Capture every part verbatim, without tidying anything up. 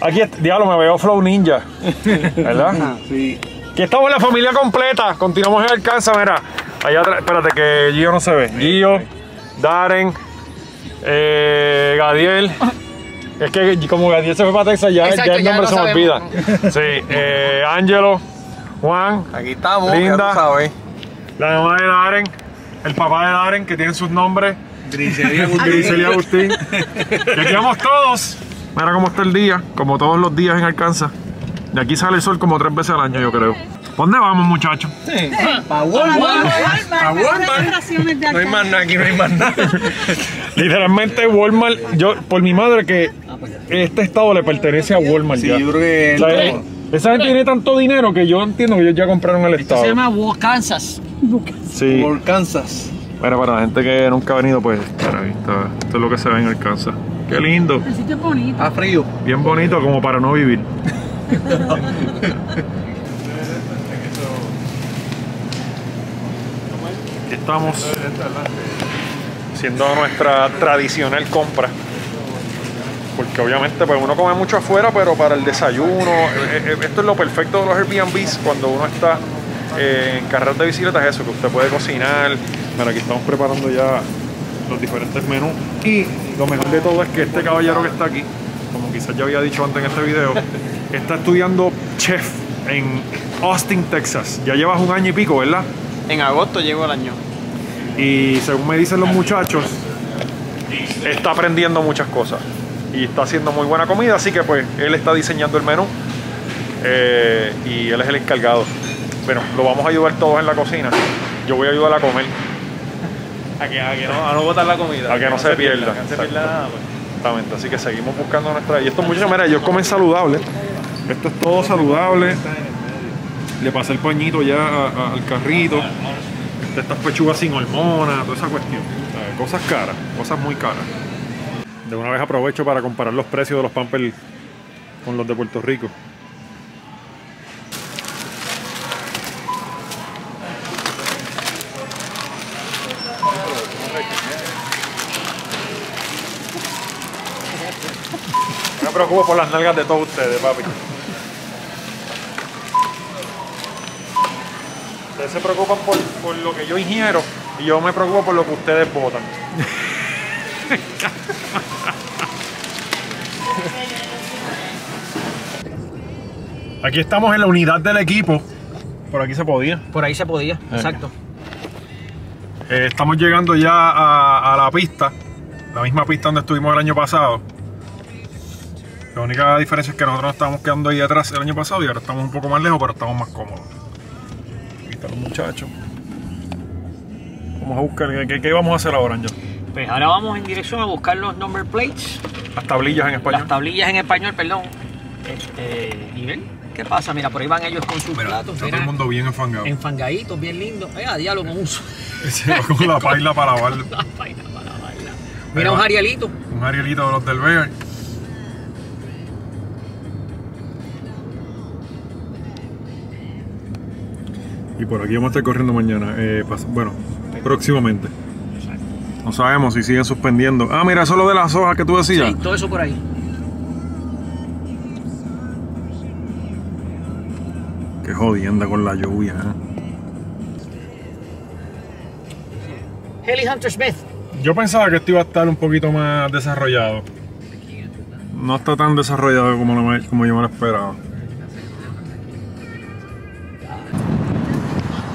Aquí, diablo, me veo Flow Ninja, ¿verdad? Sí. Aquí estamos en la familia completa. Continuamos en Alcanza, mira. Allá atrás, espérate que Gio no se ve. Gio, Darren, eh, Gadiel. Es que como Gadiel se fue para Texas, ya, exacto, ya el nombre ya se sabemos. Me olvida. Sí, eh, Ángelo, Juan, aquí estamos, Linda, sabes. La mamá de Darren, el papá de Darren, que tienen sus nombres. Griselia Agustín. Griselia Agustín. Y aquí vamos todos. Mira cómo está el día, como todos los días en Alcanza. De aquí sale el sol como tres veces al año, yo creo. ¿Dónde vamos, muchachos? Sí. Para Walmart. Para Walmart. No hay más nada aquí, no hay más nada. Literalmente Walmart, yo, por mi madre que este estado le pertenece a Walmart ya. Sí, yo creo que... O sea, es, esa gente tiene tanto dinero que yo entiendo que ellos ya compraron el estado. Esto se llama Walkansas. Sí. Walkansas. Mira, para la gente que nunca ha venido, pues, para ahí está. Esto es lo que se ve en Alcanza. Qué lindo. El sitio es bonito. Está frío. Bien bonito como para no vivir. Estamos haciendo nuestra tradicional compra. Porque obviamente pues uno come mucho afuera, pero para el desayuno, esto es lo perfecto de los Airbnbs cuando uno está eh, en carreras de bicicletas, eso, que usted puede cocinar. Mira, aquí estamos preparando ya los diferentes menús. Y lo mejor de todo es que este caballero que está aquí, como quizás ya había dicho antes en este video, está estudiando chef en Austin, Texas. Ya llevas un año y pico, ¿verdad? En agosto llegó el año. Y según me dicen los muchachos, está aprendiendo muchas cosas. Y está haciendo muy buena comida, así que pues él está diseñando el menú. Eh, y él es el encargado. Bueno, lo vamos a ayudar todos en la cocina. Yo voy a ayudar a comer. A que, a que no, a no botar la comida. A que, que no se, se pierda. pierda. Se pierda nada, pues. Exactamente, así que seguimos buscando nuestra... Y estos muchachos, mira, ellos comen saludable. Esto es todo saludable. Le pasé el pañito ya a, a, al carrito. De estas pechugas sin hormonas, toda esa cuestión. Eh, cosas caras, cosas muy caras. De una vez aprovecho para comparar los precios de los Pampers con los de Puerto Rico. No me preocupo por las nalgas de todos ustedes, papi. Ustedes se preocupan por, por lo que yo ingiero y yo me preocupo por lo que ustedes botan. Aquí estamos en la unidad del equipo. Por aquí se podía. Por ahí se podía, eh. Exacto. Eh, estamos llegando ya a, a la pista, la misma pista donde estuvimos el año pasado. La única diferencia es que nosotros nos estábamos quedando ahí atrás el año pasado y ahora estamos un poco más lejos, pero estamos más cómodos. Aquí están los muchachos. Vamos a buscar, ¿qué, qué vamos a hacer ahora, Angel? Pues ahora vamos en dirección a buscar los number plates. Las tablillas en español. Las tablillas en español, perdón. Este, ¿y ven? ¿Qué pasa? Mira, por ahí van ellos con sus mira, platos. Está todo el mundo bien enfangado. Enfangaditos, bien lindos. Mira, diálogo con uso. Sí, con la paila para lavarla. La paila para lavarla. Mira, un arielito. Un arielito de los del Bear. Y por aquí vamos a estar corriendo mañana, eh, bueno, próximamente. No sabemos si siguen suspendiendo. Ah, mira, eso es lo de las hojas que tú decías. Sí, todo eso por ahí. Qué jodienda con la lluvia, ¿eh? Heli Hunter Smith. Yo pensaba que esto iba a estar un poquito más desarrollado. No está tan desarrollado como, lo, como yo me lo esperaba.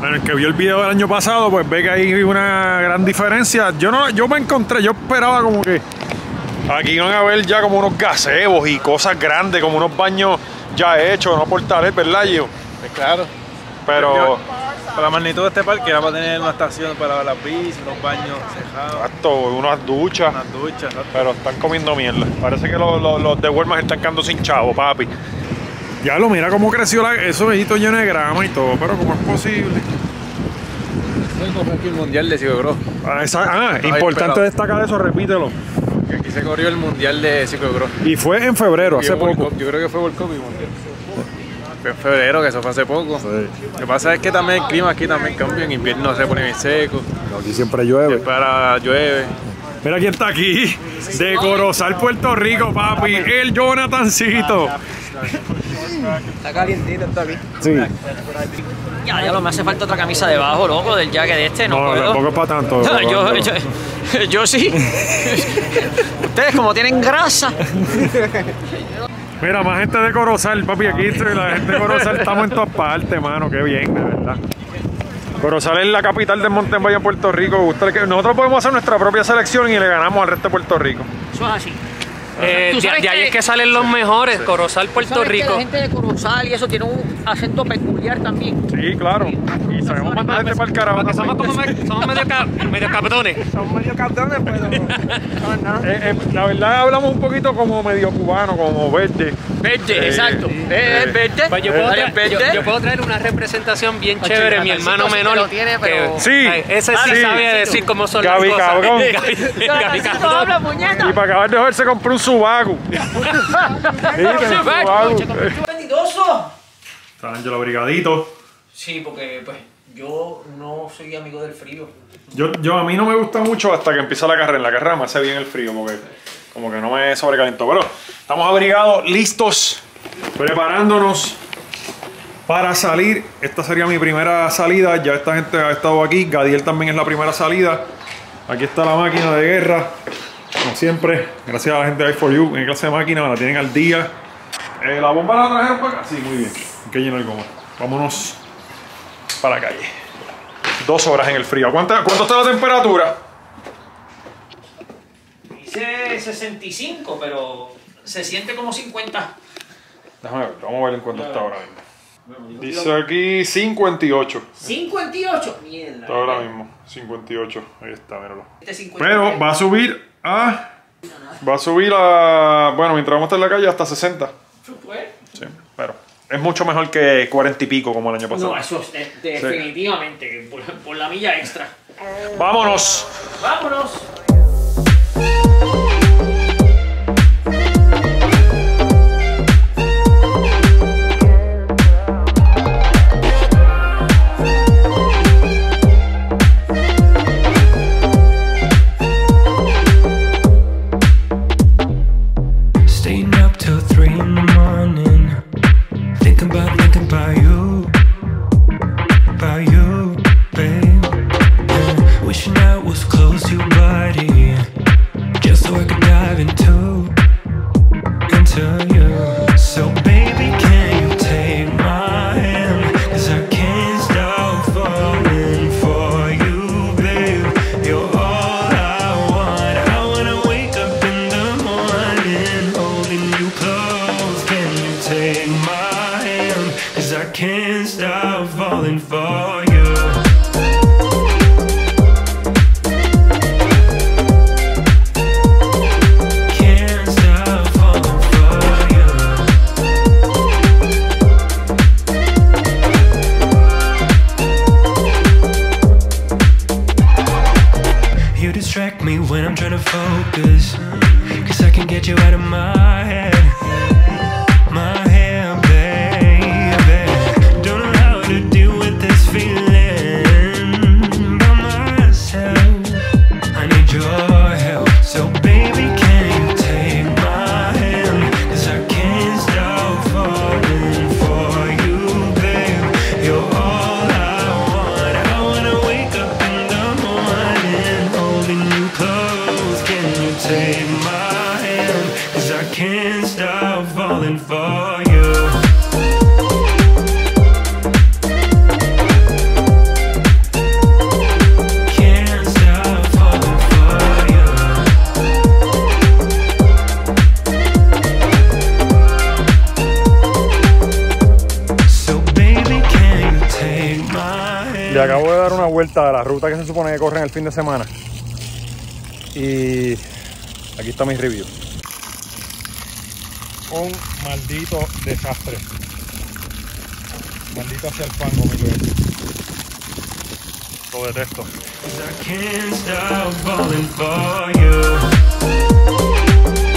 Bueno, el que vio el video del año pasado, pues ve que hay una gran diferencia. Yo no, yo me encontré, yo esperaba como que aquí van a ver ya como unos gazebos y cosas grandes, como unos baños ya hechos, no portales, ¿verdad, Gio? Pues claro. Pero la magnitud de este parque va a tener una estación para las bicis, unos baños cejados. Exacto, unas duchas. Unas duchas, exacto. Pero están comiendo mierda. Parece que los, los, los de Walmart están quedando sin chavo, papi. Ya lo mira cómo creció la, esos vellitos llenos de grama y todo, pero ¿cómo es posible? Eso fue aquí el mundial de Ciclo Bro. Ah, esa, ah importante destacar eso, repítelo. Que aquí se corrió el mundial de Ciclo Bro. Y fue en febrero, hace poco. Yo creo que fue World Cup y mundial. Fue en febrero, que eso fue hace poco. Sí. Lo que pasa es que también el clima aquí también cambia, en invierno se pone bien seco. Aquí siempre llueve. Para llueve. Mira quién está aquí, de Corozal, Puerto Rico, papi, el Jonathancito. Está calientito, está aquí. Sí. Ya, ya lo me hace falta otra camisa debajo, loco, del jacket de este, no, no puedo. No, tampoco es para tanto. No, yo, yo, yo, yo sí. Ustedes como tienen grasa. Mira, más gente de Corozal, papi, aquí la gente de Corozal, estamos en todas partes, mano, qué bien, de verdad. Corozal es la capital de Montenvalle, Puerto Rico. Nosotros podemos hacer nuestra propia selección y le ganamos al resto de Puerto Rico. Eso es así. Eh, de, de ahí es que salen los mejores, sí. Corozal, Puerto Rico. La gente de Corozal y eso tiene un acento peculiar también. Sí, claro. Y sabemos mandar gente para el carajo. Somos como me, somos medio, ca, medio cabrones. Somos medio cabrones, pero. No, no. Eh, eh, la verdad, hablamos un poquito como medio cubano, como verde. Verde, eh, exacto. Eh, eh, verde. Pues yo, puedo traer, verde. Yo, yo puedo traer una representación bien oh, chévere. Chica, mi hermano menor. Sí, tiene, pero... que, sí. Ay, ese sí, sí sabe sí, decir cómo son Gaby, las cosas. Cabrón. Gaby, Gaby, cabrón. Habla, y para acabar de joder, se compró un subago. Está Ángelo abrigadito. Sí, porque pues yo no soy amigo del frío. Yo, yo a mí no me gusta mucho hasta que empieza la carrera. En la carrera me hace bien el frío porque como que no me sobrecalentó. Pero estamos abrigados, listos, preparándonos para salir. Esta sería mi primera salida. Ya esta gente ha estado aquí. Gadiel también es la primera salida. Aquí está la máquina de guerra. Como siempre, gracias a la gente de i cuatro U, en clase de máquina, la tienen al día. Eh, ¿La bomba la trajeron para acá? Sí, muy bien. Hay que llenar el goma. Vámonos para la calle. Dos horas en el frío. ¿Cuánta, ¿Cuánto está la temperatura? Dice sesenta y cinco, pero se siente como cincuenta. Déjame ver, vamos a ver en cuánto está ahora mismo. Dice aquí cincuenta y ocho. ¿cincuenta y ocho? Mierda. Está ahora mismo, cincuenta y ocho. Ahí está, míralo. Pero va a subir... Ah, va a subir a... Bueno, mientras vamos a estar en la calle hasta sesenta. Sí, pero es mucho mejor que cuarenta y pico como el año pasado. No, eso es de, de, sí. Definitivamente, por, por la milla extra. ¡Vámonos! ¡Vámonos! Fin de semana y aquí está mi review. Un maldito desastre, maldito hacia el fango, mi bebé. Lo detesto.